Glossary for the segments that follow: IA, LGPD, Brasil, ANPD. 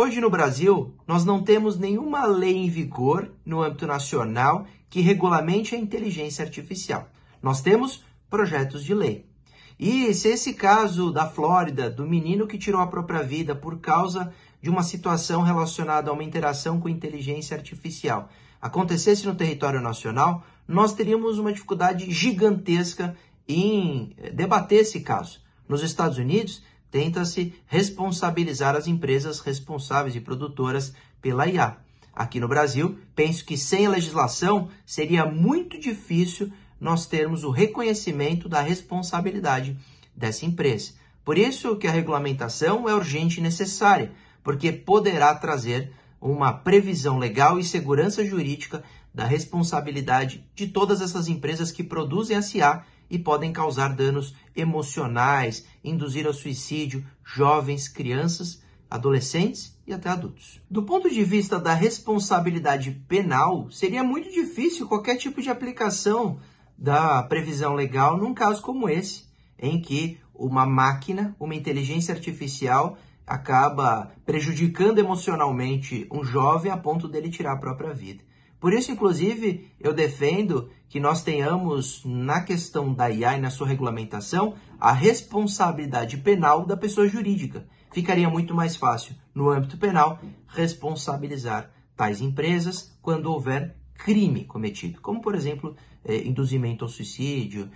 Hoje no Brasil, nós não temos nenhuma lei em vigor no âmbito nacional que regulamente a inteligência artificial. Nós temos projetos de lei. E se esse caso da Flórida, do menino que tirou a própria vida por causa de uma situação relacionada a uma interação com inteligência artificial, acontecesse no território nacional, nós teríamos uma dificuldade gigantesca em debater esse caso. Nos Estados Unidos, tenta-se responsabilizar as empresas responsáveis e produtoras pela IA. Aqui no Brasil, penso que sem a legislação seria muito difícil nós termos o reconhecimento da responsabilidade dessa empresa. Por isso que a regulamentação é urgente e necessária, porque poderá trazer uma previsão legal e segurança jurídica da responsabilidade de todas essas empresas que produzem a IA e podem causar danos emocionais, induzir ao suicídio jovens, crianças, adolescentes e até adultos. Do ponto de vista da responsabilidade penal, seria muito difícil qualquer tipo de aplicação da previsão legal num caso como esse, em que uma máquina, uma inteligência artificial, acaba prejudicando emocionalmente um jovem a ponto dele tirar a própria vida. Por isso, inclusive, eu defendo que nós tenhamos, na questão da IA e na sua regulamentação, a responsabilidade penal da pessoa jurídica. Ficaria muito mais fácil, no âmbito penal, responsabilizar tais empresas quando houver crime cometido, como, por exemplo, induzimento ao suicídio,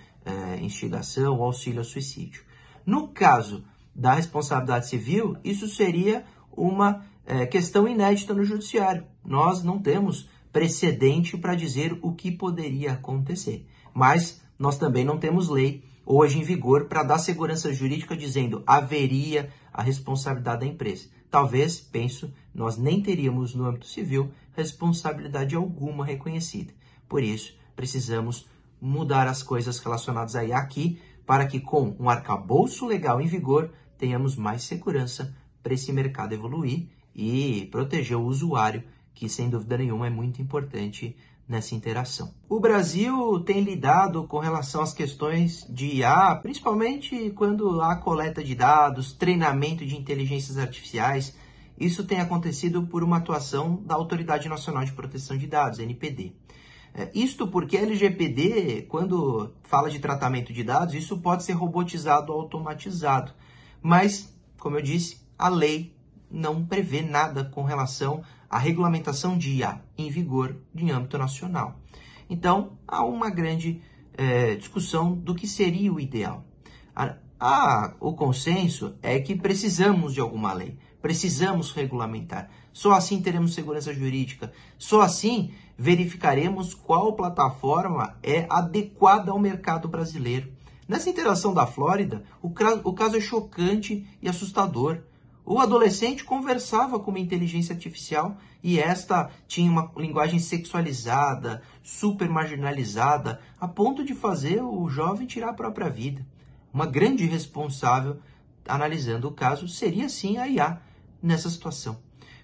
instigação ou auxílio ao suicídio. No caso da responsabilidade civil, isso seria uma questão inédita no judiciário. Nós não temos precedente para dizer o que poderia acontecer. Mas nós também não temos lei hoje em vigor para dar segurança jurídica dizendo haveria a responsabilidade da empresa. Talvez, penso, nós nem teríamos no âmbito civil responsabilidade alguma reconhecida. Por isso, precisamos mudar as coisas relacionadas a IA aqui para que com um arcabouço legal em vigor tenhamos mais segurança para esse mercado evoluir e proteger o usuário, que sem dúvida nenhuma é muito importante nessa interação. O Brasil tem lidado com relação às questões de IA, principalmente quando há coleta de dados, treinamento de inteligências artificiais. Isso tem acontecido por uma atuação da Autoridade Nacional de Proteção de Dados, ANPD. Isto porque a LGPD, quando fala de tratamento de dados, isso pode ser robotizado ou automatizado. Mas, como eu disse, a lei não prevê nada com relação a regulamentação de IA em vigor em âmbito nacional. Então, há uma grande discussão do que seria o ideal. O consenso é que precisamos de alguma lei, precisamos regulamentar. Só assim teremos segurança jurídica, só assim verificaremos qual plataforma é adequada ao mercado brasileiro. Nessa interação da Flórida, o caso é chocante e assustador. O adolescente conversava com uma inteligência artificial e esta tinha uma linguagem sexualizada, super marginalizada, a ponto de fazer o jovem tirar a própria vida. Uma grande responsável, analisando o caso, seria sim a IA nessa situação.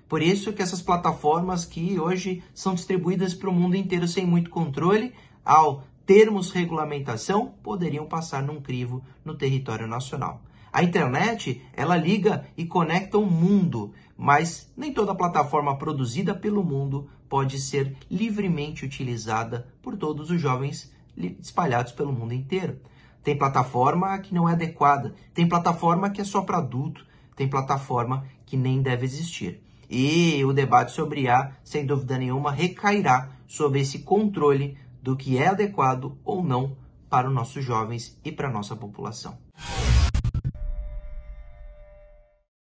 Por isso que essas plataformas que hoje são distribuídas para o mundo inteiro sem muito controle, ao termos regulamentação, poderiam passar num crivo no território nacional. A internet, ela liga e conecta o mundo, mas nem toda plataforma produzida pelo mundo pode ser livremente utilizada por todos os jovens espalhados pelo mundo inteiro. Tem plataforma que não é adequada, tem plataforma que é só para adulto, tem plataforma que nem deve existir. E o debate sobre IA, sem dúvida nenhuma, recairá sobre esse controle do que é adequado ou não para os nossos jovens e para a nossa população.